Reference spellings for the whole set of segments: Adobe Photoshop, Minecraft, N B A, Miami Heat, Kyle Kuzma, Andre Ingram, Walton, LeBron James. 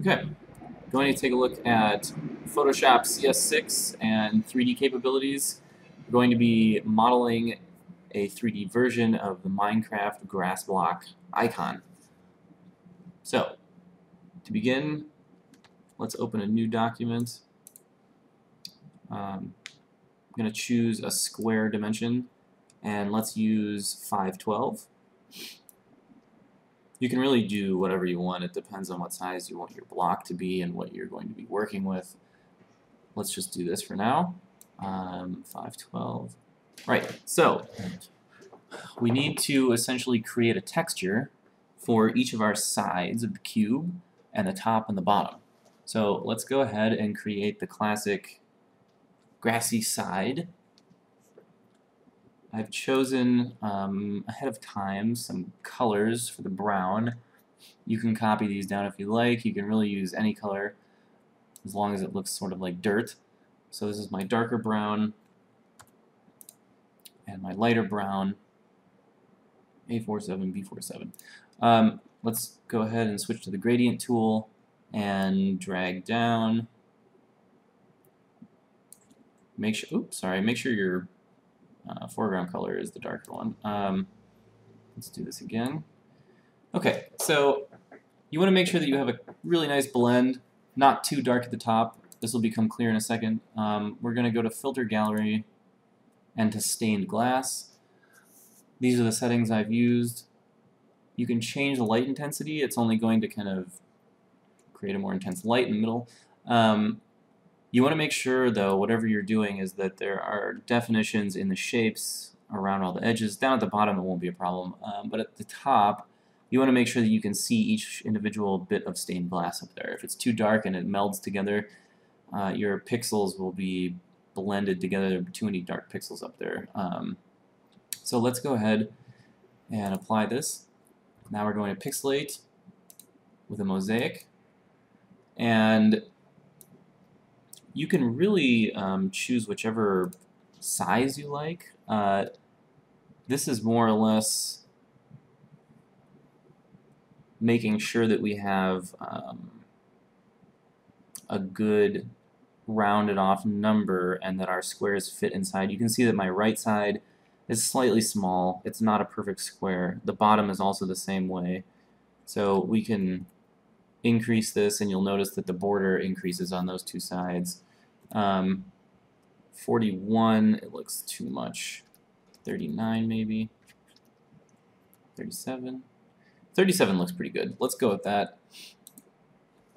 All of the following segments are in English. Okay, going to take a look at Photoshop CS6 and 3D capabilities. We're going to be modeling a 3D version of the Minecraft grass block icon. So, to begin, let's open a new document. I'm going to choose a square dimension, and let's use 512. You can really do whatever you want. It depends on what size you want your block to be and what you're going to be working with. Let's just do this for now. 512. Right, so we need to essentially create a texture for each of our sides of the cube and the top and the bottom. So let's go ahead and create the classic grassy side. I've chosen ahead of time some colors for the brown. You can copy these down if you like. You can really use any color as long as it looks sort of like dirt. So this is my darker brown and my lighter brown, A47, B47. Let's go ahead and switch to the gradient tool and drag down. Make sure your foreground color is the darker one. Let's do this again. Okay, so you want to make sure that you have a really nice blend, not too dark at the top. This will become clear in a second. We're going to go to Filter Gallery and to Stained Glass. These are the settings I've used. You can change the light intensity. It's only going to kind of create a more intense light in the middle. You want to make sure, though, whatever you're doing is that there are definitions in the shapes around all the edges. Down at the bottom it won't be a problem, but at the top you want to make sure that you can see each individual bit of stained glass up there. If it's too dark and it melds together, your pixels will be blended together. There are too many dark pixels up there. So let's go ahead and apply this. Now we're going to pixelate with a mosaic, and you can really choose whichever size you like. This is more or less making sure that we have a good rounded off number and that our squares fit inside. You can see that my right side is slightly small. It's not a perfect square. The bottom is also the same way. So we can increase this, and you'll notice that the border increases on those two sides. 41, it looks too much. 39 maybe. 37. 37 looks pretty good. Let's go with that.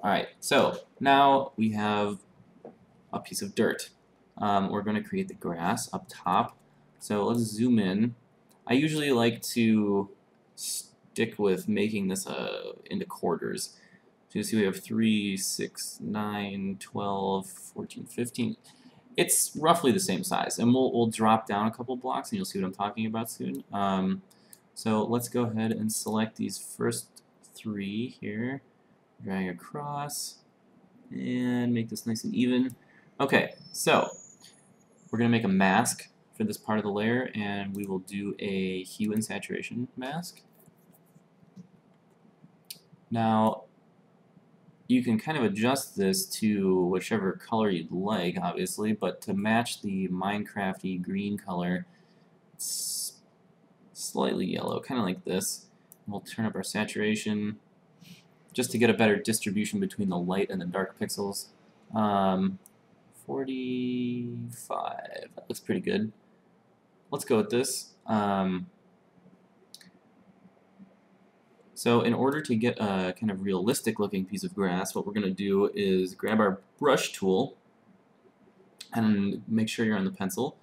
Alright, so now we have a piece of dirt. We're going to create the grass up top. So let's zoom in. I usually like to stick with making this into quarters. So you see we have 3, 6, 9, 12, 14, 15. It's roughly the same size, and we'll drop down a couple blocks and you'll see what I'm talking about soon. So let's go ahead and select these first three here, drag across, and make this nice and even. Okay, so we're going to make a mask for this part of the layer, and we will do a hue and saturation mask. Now, you can kind of adjust this to whichever color you'd like, obviously, but to match the Minecraft-y green color, it's slightly yellow, kind of like this. We'll turn up our saturation just to get a better distribution between the light and the dark pixels. 45, that looks pretty good. Let's go with this. So in order to get a kind of realistic looking piece of grass, what we're going to do is grab our brush tool and make sure you're on the pencil.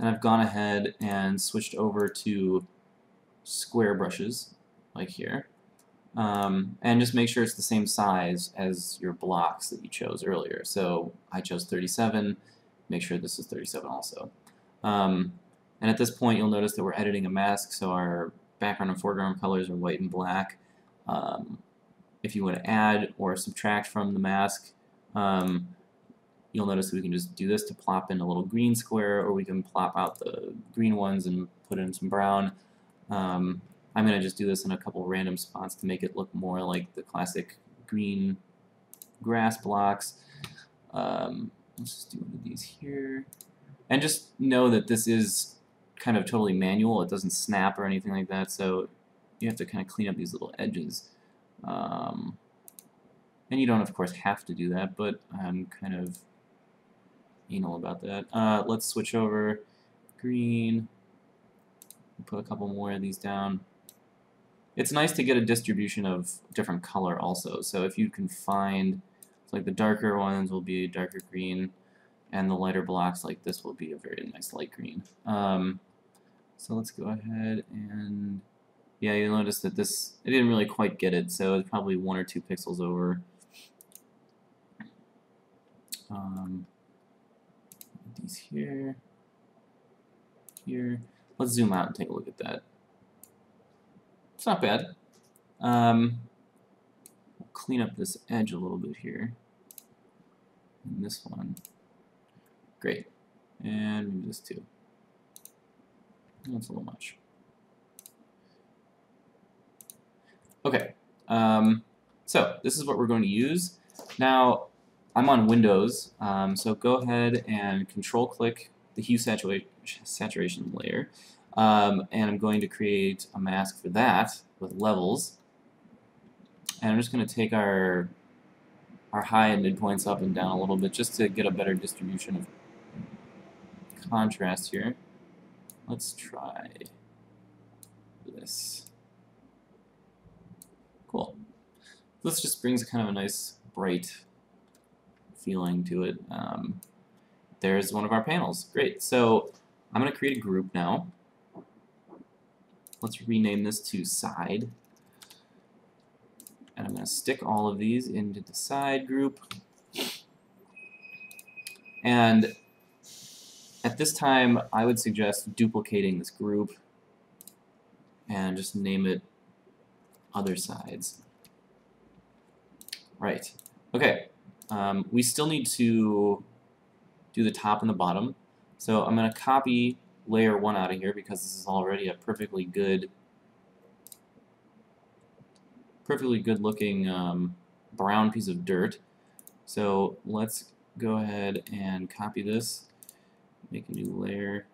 And I've gone ahead and switched over to square brushes, like here. And just make sure it's the same size as your blocks that you chose earlier. So I chose 37, make sure this is 37 also. And at this point you'll notice that we're editing a mask, so our background and foreground colors are white and black. If you want to add or subtract from the mask, you'll notice that we can just do this to plop in a little green square, or we can plop out the green ones and put in some brown. I'm going to just do this in a couple random spots to make it look more like the classic green grass blocks. Let's just do one of these here. And just know that this is kind of totally manual. It doesn't snap or anything like that, so you have to kind of clean up these little edges. And you don't, of course, have to do that, but I'm kind of anal about that. Let's switch over. Green. Put a couple more of these down. It's nice to get a distribution of different color also. So if you can find, like, the darker ones will be darker green, and the lighter blocks like this will be a very nice light green. So let's go ahead and, yeah, you'll notice that this, I didn't really quite get it, so it's probably 1 or 2 pixels over. These here, here. Let's zoom out and take a look at that. It's not bad. We'll clean up this edge a little bit here. And this one. Great. And maybe this too. That's a little much. Okay. So this is what we're going to use. Now, I'm on Windows, so go ahead and Control-click the hue saturation layer, and I'm going to create a mask for that with levels. And I'm just going to take our high and midpoints up and down a little bit just to get a better distribution of contrast here. Let's try this. Cool. This just brings kind of a nice bright feeling to it. There's one of our panels. Great. So I'm going to create a group now. Let's rename this to side. And I'm going to stick all of these into the side group. And at this time, I would suggest duplicating this group and just name it other sides. Right. Okay. We still need to do the top and the bottom. So I'm going to copy layer 1 out of here because this is already a perfectly good looking brown piece of dirt. So let's go ahead and copy this, make a new layer.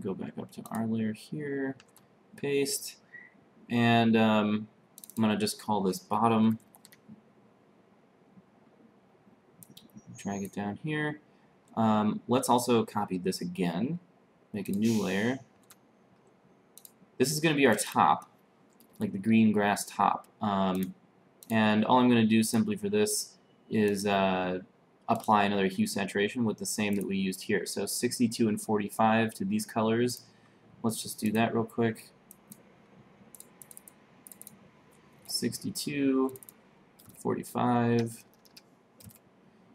Go back up to our layer here, paste, and I'm going to just call this bottom. Drag it down here. Let's also copy this again, make a new layer. This is going to be our top, like the green grass top. And all I'm going to do simply for this is apply another hue saturation with the same that we used here. So 62 and 45 to these colors. Let's just do that real quick. 62, 45.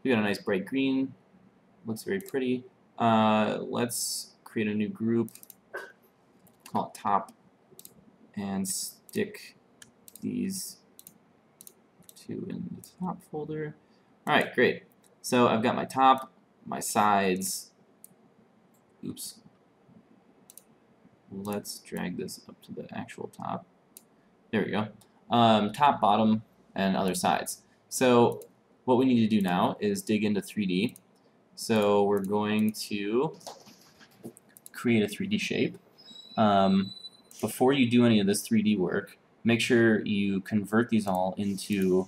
We got a nice bright green. Looks very pretty. Let's create a new group. Call it top. And stick these two in the top folder. Alright, great. So I've got my top, my sides. Oops. Let's drag this up to the actual top. There we go. Top, bottom, and other sides. So what we need to do now is dig into 3D. So we're going to create a 3D shape. Before you do any of this 3D work, make sure you convert these all into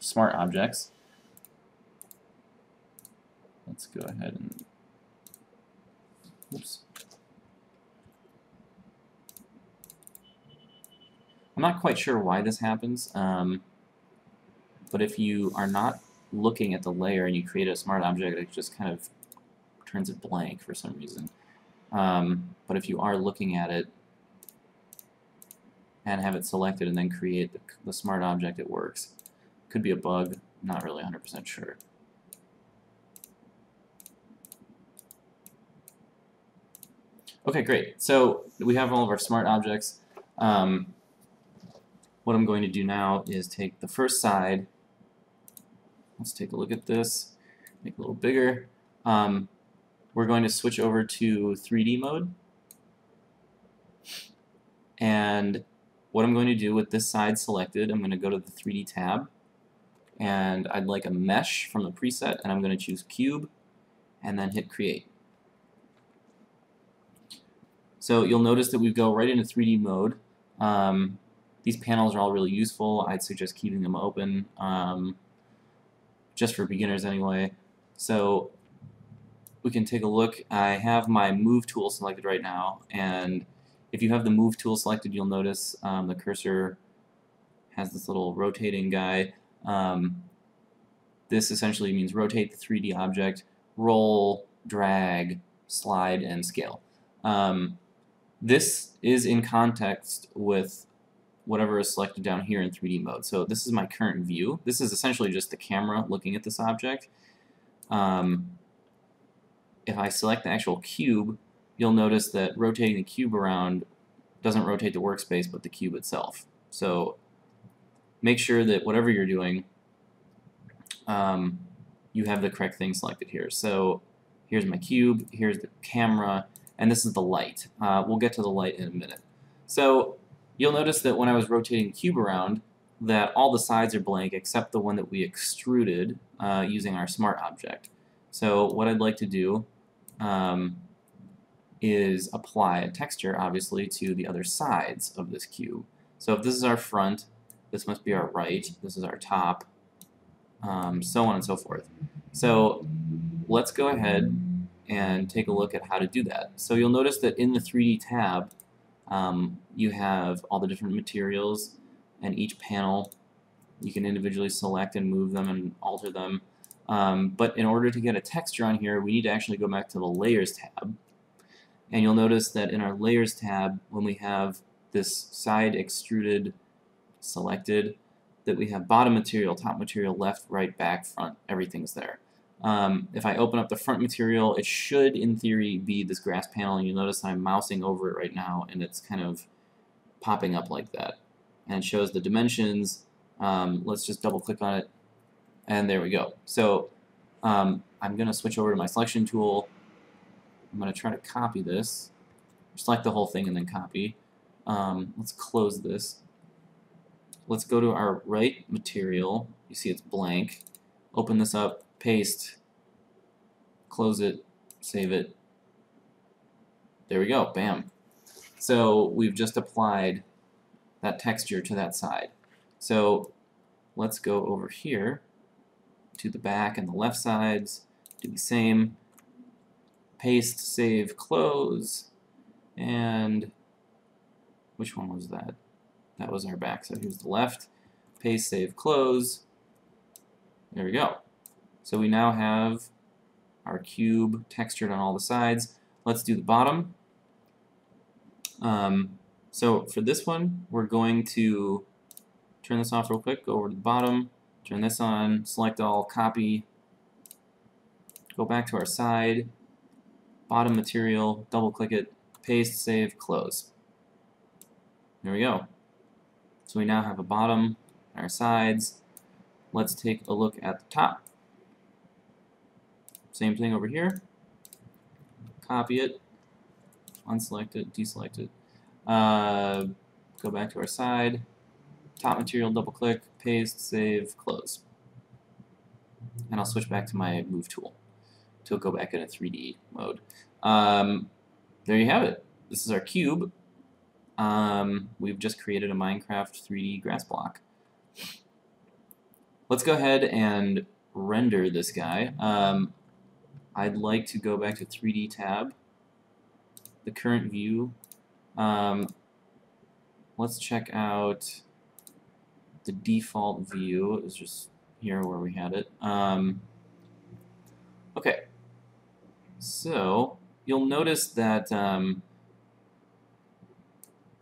smart objects. Let's go ahead and, oops. I'm not quite sure why this happens, but if you are not looking at the layer and you create a smart object, it just kind of turns it blank for some reason. But if you are looking at it and have it selected and then create the smart object, it works. Could be a bug, not really 100% sure. Okay, great. So we have all of our smart objects. What I'm going to do now is take the first side. Let's take a look at this. Make it a little bigger. we're going to switch over to 3D mode. And what I'm going to do with this side selected, I'm going to go to the 3D tab, and I'd like a mesh from the preset, and I'm going to choose cube, and then hit create. So you'll notice that we go right into 3D mode. These panels are all really useful. I'd suggest keeping them open, just for beginners anyway. So we can take a look. I have my move tool selected right now, and if you have the move tool selected, you'll notice the cursor has this little rotating guy. This essentially means rotate the 3D object, roll, drag, slide, and scale. This is in context with whatever is selected down here in 3D mode. So this is my current view. This is essentially just the camera looking at this object. If I select the actual cube, you'll notice that rotating the cube around doesn't rotate the workspace but the cube itself. So make sure that whatever you're doing, you have the correct thing selected here. So here's my cube, here's the camera, and this is the light. We'll get to the light in a minute. So you'll notice that when I was rotating the cube around, that all the sides are blank except the one that we extruded using our smart object. So what I'd like to do is apply a texture, obviously, to the other sides of this cube. So if this is our front, this must be our right, this is our top, so on and so forth. So let's go ahead and take a look at how to do that. So you'll notice that in the 3D tab, you have all the different materials, and each panel you can individually select and move them and alter them. But in order to get a texture on here, we need to actually go back to the Layers tab. And you'll notice that in our Layers tab, when we have this side extruded selected, that we have bottom material, top material, left, right, back, front, everything's there. If I open up the front material, it should, in theory, be this grass panel, and you'll notice I'm mousing over it right now, and it's kind of popping up like that. And it shows the dimensions. Let's just double-click on it, and there we go. So I'm going to switch over to my selection tool. I'm going to try to copy this, select the whole thing and then copy. Let's close this. Let's go to our right material. You see it's blank. Open this up, paste, close it, save it. There we go, bam. So we've just applied that texture to that side. So let's go over here to the back and the left sides, do the same. Paste, save, close, and which one was that? That was our back, so here's the left. Paste, save, close. There we go. So we now have our cube textured on all the sides. Let's do the bottom. So for this one, we're going to turn this off real quick, go over to the bottom, turn this on, select all, copy, go back to our side, bottom material, double-click it, paste, save, close. There we go. So we now have a bottom and our sides. Let's take a look at the top. Same thing over here. Copy it, unselect it, deselect it. Go back to our side, top material, double-click, paste, save, close. And I'll switch back to my move tool to go back into 3D mode. There you have it. This is our cube. We've just created a Minecraft 3D grass block. Let's go ahead and render this guy. I'd like to go back to 3D tab, the current view. Let's check out the default view. It was just here where we had it. Okay. So you'll notice that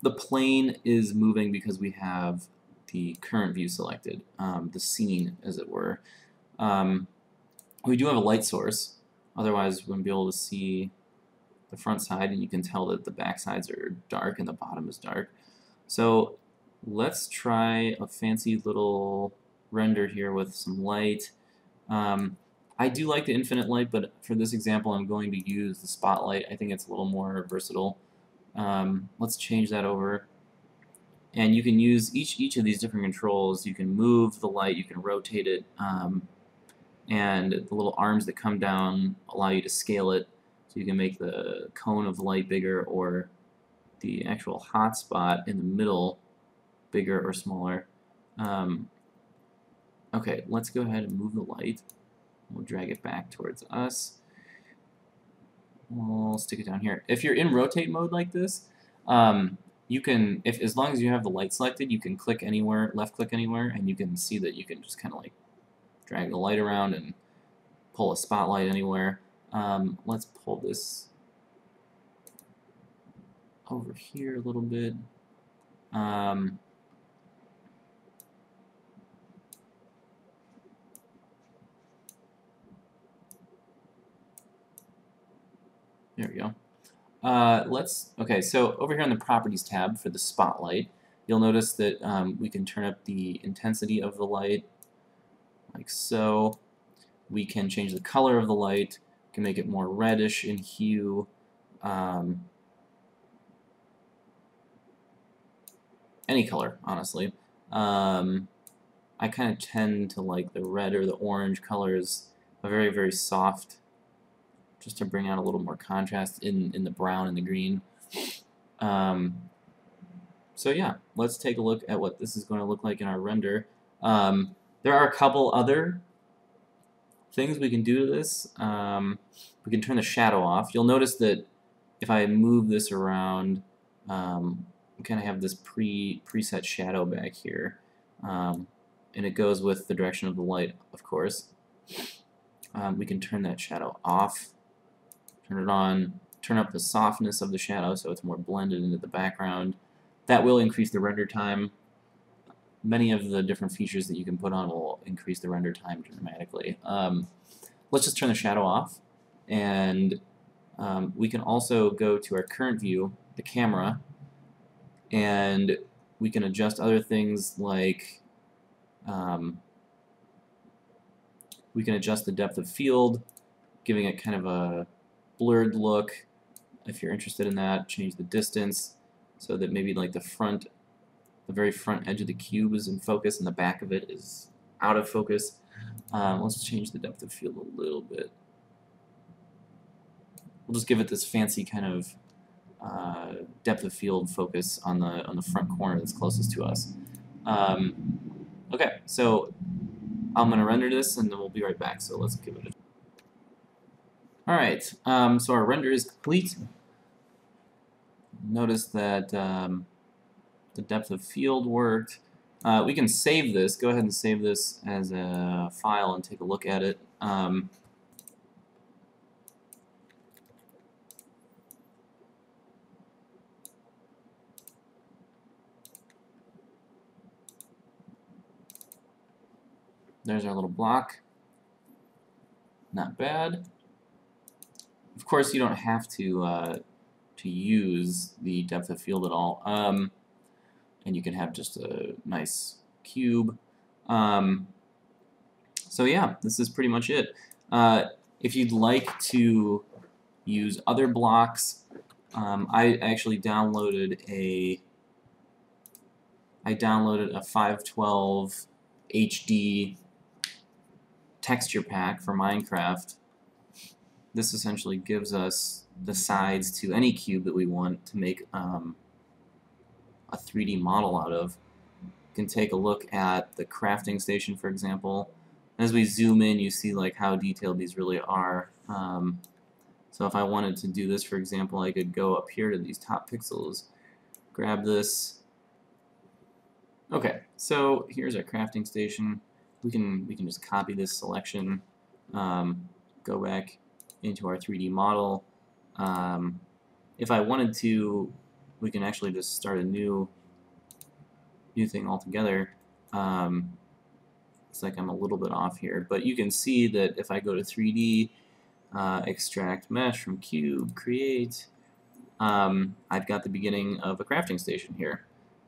the plane is moving because we have the current view selected, the scene, as it were. We do have a light source, otherwise we wouldn't be able to see the front side, and you can tell that the back sides are dark and the bottom is dark. So let's try a fancy little render here with some light. I do like the infinite light, but for this example I'm going to use the spotlight. I think it's a little more versatile. Let's change that over. And you can use each of these different controls. You can move the light, you can rotate it, and the little arms that come down allow you to scale it, so you can make the cone of light bigger or the actual hot spot in the middle bigger or smaller. Okay, let's go ahead and move the light. We'll drag it back towards us. We'll stick it down here. If you're in rotate mode like this, you can, as long as you have the light selected, you can click anywhere, left click anywhere, and you can see that you can just kind of like drag the light around and pull a spotlight anywhere. Let's pull this over here a little bit. There we go. Okay, so over here on the Properties tab for the spotlight, you'll notice that we can turn up the intensity of the light, like so. We can change the color of the light, we can make it more reddish in hue, any color, honestly. I kind of tend to like the red or the orange colors, a very, very soft, just to bring out a little more contrast in the brown and the green. So yeah, let's take a look at what this is going to look like in our render. There are a couple other things we can do to this. We can turn the shadow off. You'll notice that if I move this around, we kind of have this preset shadow back here. And it goes with the direction of the light, of course. We can turn that shadow off. Turn it on, turn up the softness of the shadow so it's more blended into the background. That will increase the render time. Many of the different features that you can put on will increase the render time dramatically. Let's just turn the shadow off, and we can also go to our current view, the camera, and we can adjust other things like we can adjust the depth of field, giving it kind of a blurred look. If you're interested in that, change the distance so that maybe like the very front edge of the cube is in focus and the back of it is out of focus. Let's change the depth of field a little bit. We'll just give it this fancy kind of depth of field focus on the front corner that's closest to us. Okay, so I'm going to render this and then we'll be right back, so let's give it a... Alright, so our render is complete. Notice that the depth of field worked. We can save this, go ahead and save this as a file and take a look at it. There's our little block. Not bad. Of course, you don't have to use the depth of field at all, and you can have just a nice cube. So yeah, this is pretty much it. If you'd like to use other blocks, I actually downloaded a 512 HD texture pack for Minecraft. This essentially gives us the sides to any cube that we want to make a 3D model out of. You can take a look at the crafting station, for example. As we zoom in, you see like how detailed these really are. So if I wanted to do this, for example, I could go up here to these top pixels, grab this. Okay, so here's our crafting station. We can just copy this selection, go back into our 3D model. If I wanted to, we can actually just start a new thing altogether. It's like I'm a little bit off here, but you can see that if I go to 3D, extract mesh from cube, create, I've got the beginning of a crafting station here.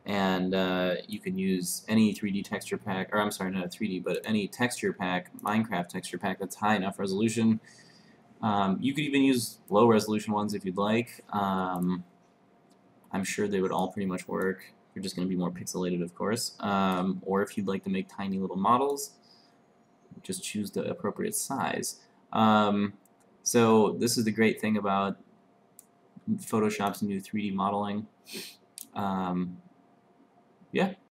and you can use any 3D texture pack, or I'm sorry, not a 3D, but any texture pack, Minecraft texture pack that's high enough resolution. You could even use low resolution ones if you'd like. I'm sure they would all pretty much work. You're just going to be more pixelated, of course. Or if you'd like to make tiny little models, just choose the appropriate size. So this is the great thing about Photoshop's new 3D modeling. Yeah.